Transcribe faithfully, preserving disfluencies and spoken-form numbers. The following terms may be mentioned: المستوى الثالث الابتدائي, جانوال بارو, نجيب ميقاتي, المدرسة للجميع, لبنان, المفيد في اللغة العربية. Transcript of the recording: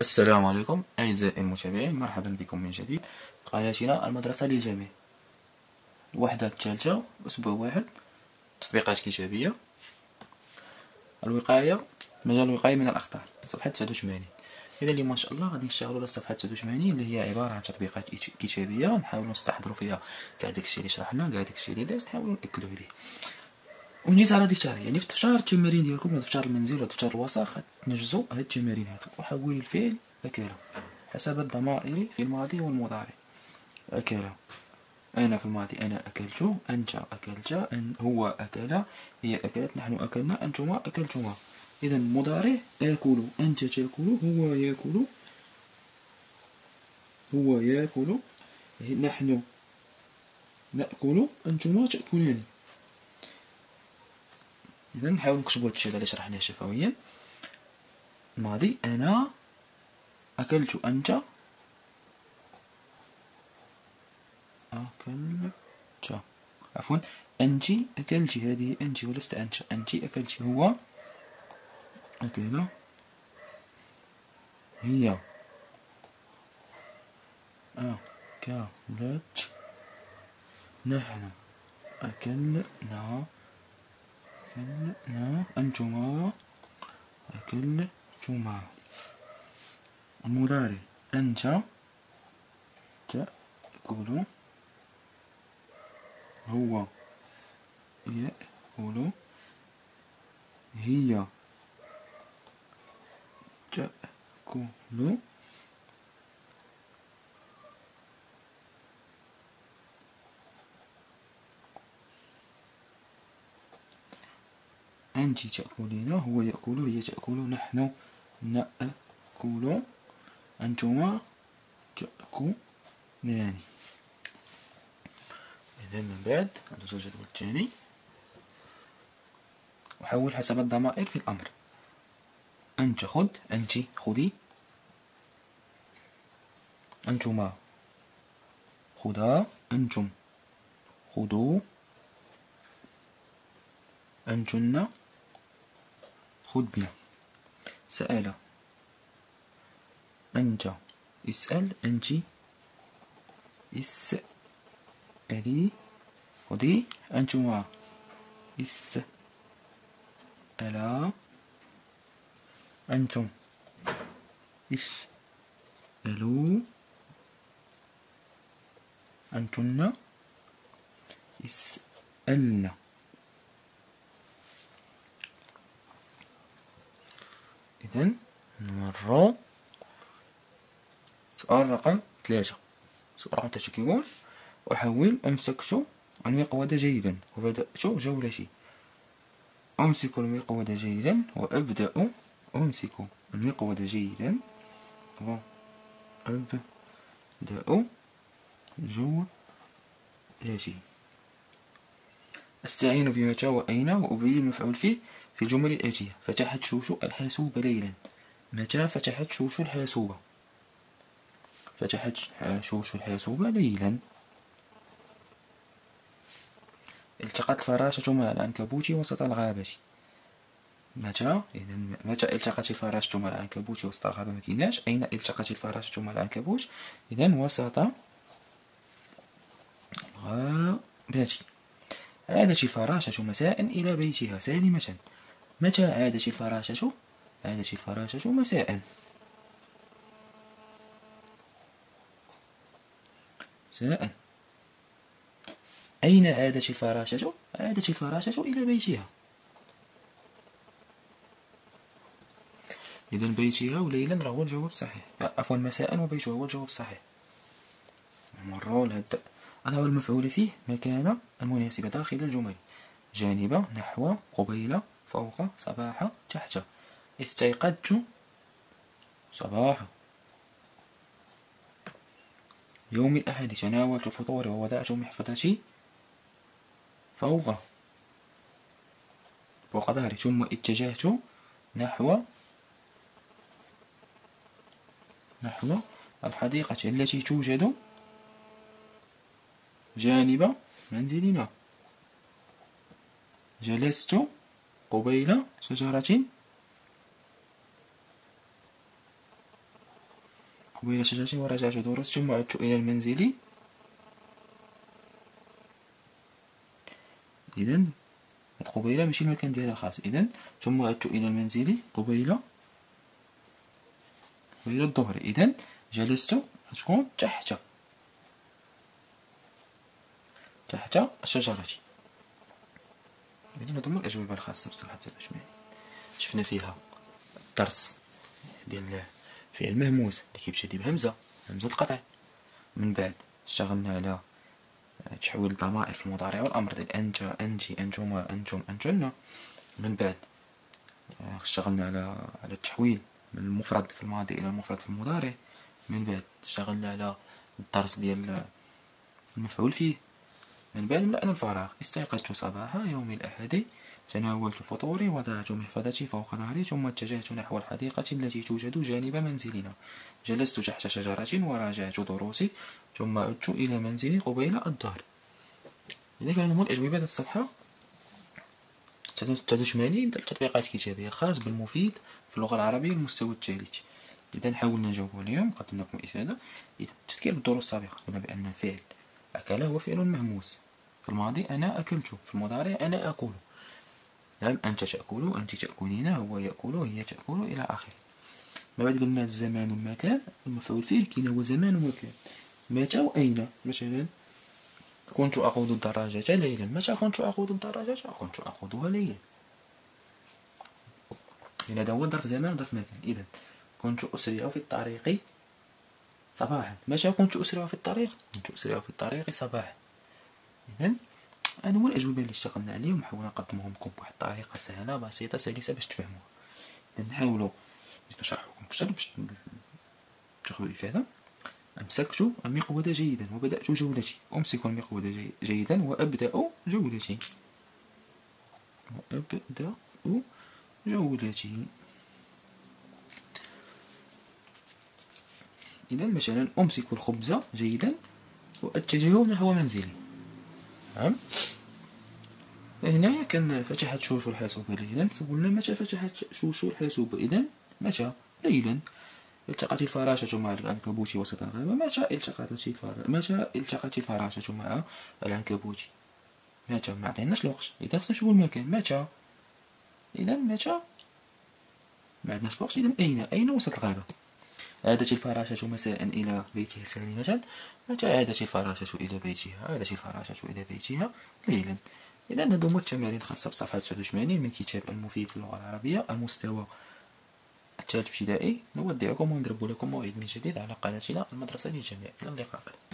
السلام عليكم أعزائي المتابعين، مرحبا بكم من جديد قناتنا المدرسة للجميع. الوحدة الثالثة، أسبوع واحد، تطبيقات كتابية. الوقاية، مجال الوقاية من الأخطار، صفحة تسعة وثمانين. إذا اليوم إن شاء الله غادي نشتغلوا على صفحة تسعة وثمانين اللي هي عبارة عن تطبيقات كتابية، نحاولوا نستحضروا فيها كاع داكشي اللي شرحنا، كاع داكشي اللي داز، نحاولوا نأكدوا عليه. ونجيز على دفتر، يعني في دفتر التمارين ديالكم ولا دفتر المنزل ولا دفتر الوساخ تنجزوا هاد التمارين هادو. وحولي الفعل أكله حسب الضمائر في الماضي والمضارع. أكله، أنا في الماضي أنا أكلت، أنت أكلت، أن هو أكل، هي أكلت، نحن أكلنا، أنتما أكلتما. إذا المضارع آكل، أنت تأكل، هو يأكل، هو يأكل، نحن نأكل، أنتما تأكلان. إذا نحاول نكتبو هادشي اللي شرحناه شفويا. الماضي أنا أكلت، أنت أكلت، عفوا أنت أكلت، هذه أنت ولست أنت، أنت أكلت، هو أكل، هي أكلت، نحن أكلنا، أكلنا، أنتما أكلتما. المضارع أنت تأكل، هو يأكل، هي تأكل، أنت تأكلين، هو يأكل، هي تأكل، نحن نأكل، أنتما تأكلان. إذا من بعد ندوزو للجدول الثاني. وحول حسب الضمائر في الأمر. أنت خذ، أنت خذي، أنتما خذا، أنتم خذوا، أنتن خذنا. سأل، أنت اسأل، أنت اسألي، خذي، أنتما اسألا، أنتم اسألوا، أنتن اسألنا. إذا نمرو سؤال رقم ثلاثة. سؤال رقم ثلاثة كيقول أحول أمسكت المقود جيدا وبدأت جولتي. أمسك المقود جيدا وأبدأ، أمسك المقود جيدا وأبدأ جولتي. أستعين بمتى وأين وأبين المفعول فيه في الجمل الآتية. فتحت شوشو الحاسوب ليلا. متى فتحت شوشو الحاسوب؟ فتحت شوشو الحاسوب ليلا. التقت الفراشة مع العنكبوت وسط الغابة. متى؟ إذن متى التقت الفراشة مع العنكبوت وسط الغابة؟ مكيناش. أين التقت الفراشة مع العنكبوت؟ إذن وسط الغابة. عادت الفراشة مساء إلى بيتها سالمة. متى عادت الفراشة؟ عادت الفراشة مساء مساء. أين عادت الفراشة؟ عادت الفراشة إلى بيتها. إذن بيتها وليلا راهو الجواب صحيح، عفوا مساء وبيتها هو الجواب صحيح. نمرو لهاد أظهر المفعول فيه مكان المناسبة داخل الجمل. جانب، نحو، قبيل، فوق، صباح، تحت. استيقظت صباح يوم الأحد، تناولت فطوري ووضعت محفظتي فوق فوق ظهري، ثم اتجهت نحو نحو الحديقة التي توجد جانب منزلنا. جلست قبيل شجرة وإلى شجاجي وراجعت دروس ثم عدت إلى المنزل. إذا هاد قبيلة ماشي المكان ديالها خاص. إذا ثم عدت إلى المنزل قبيلة قبيلة الظهر. إذا جلست غتكون تحت تحت الشجرة. إذا هادو هما الأجوبة الخاصة بصراحة باش شفنا فيها الدرس ديال فعل مهموز اللي كيبتدي بهمزة همزة القطع. من بعد اشتغلنا على تحويل الضمائر في المضارع والأمر ديال أنت أنتي أنتما أنتم أنتن. من بعد اشتغلنا على على التحويل من المفرد في الماضي إلى المفرد في المضارع. من بعد اشتغلنا على الدرس ديال المفعول فيه. من بعد ملأنا الفراغ. استيقظت صباح يوم الأحد تناولت فطوري وضعت محفظتي فوق ظهري ثم اتجهت نحو الحديقة التي توجد جانب منزلنا. جلست تحت شجرة وراجعت دروسي ثم عدت إلى منزلي قبيل الظهر. إذا كانت هذه الأجوبة للصفحة ثلاثة وثمانين ديال التطبيقات الكتابية الخاص بالمفيد في اللغة العربية المستوى الثالث. إذا حاولنا نجاوبوا اليوم قدمنا لكم إفادة. إذا تذكير بالدروس السابقة قلنا بأن الفعل أكل هو فعل مهموس. في الماضي أنا أكلت، في المضارع أنا أكل، نعم أنت تأكل، أنت تأكلين، هو يأكل، هي تأكل إلى آخره. ما بعد قلنا الزمان والمكان، المفعول فيه كاين هو زمان ومكان. متى وأين؟ مثلا كنت أقود الدراجة ليلا. متى كنت أقود الدراجة؟ كنت أقودها ليلا. إذا هذا هو ظرف زمان وظرف مكان. إذا كنت أسرع في الطريق صباحا. متى كنت أسرع في الطريق؟ كنت أسرع في الطريق صباحا. إذا هادو هما الأجوبة اللي اشتغلنا عليهم وحاولنا نقدمهم لكم بواحد الطريقة سهلة بسيطة سلسة باش تفهموها. إذا نحاولو نشرح لكم أكثر باش تاخدو الإفادة. أمسكت المقودة جيدا وبدأت جولتي. أمسك المقودة جي جيدا وأبدأ جولتي. وأبدأ جولتي. إذا مثلا أمسك الخبز جيدا وأتجه نحو منزلي. نعم هنايا كان فتحت شوشو الحاسوبة ليلا. سولنا متى فتحت شوشو الحاسوبة؟ إذا متى؟ ليلا. التقت الفراشة مع العنكبوت وسط الغابة. متى التقت الفراشة متى التقت الفراشة مع العنكبوت؟ متى؟ ما عطيناش الوقت. إذا خصنا نشوفو المكان متى. إذا متى ما عندناش الوقت. إذا أين؟ أين وسط الغابة. عادت الفراشة مساء إلى بيتها سالمة. متى عادت الفراشة إلى بيتها؟ عادت الفراشة إلى بيتها ليلا. إذا هادو هما التمارين الخاصة بصفحة تسعة وثمانين من كتاب المفيد في اللغة العربية المستوى الثالث الابتدائي. نودعكم ونضرب لكم موعد من جديد على قناتنا المدرسة للجميع. إلى اللقاء.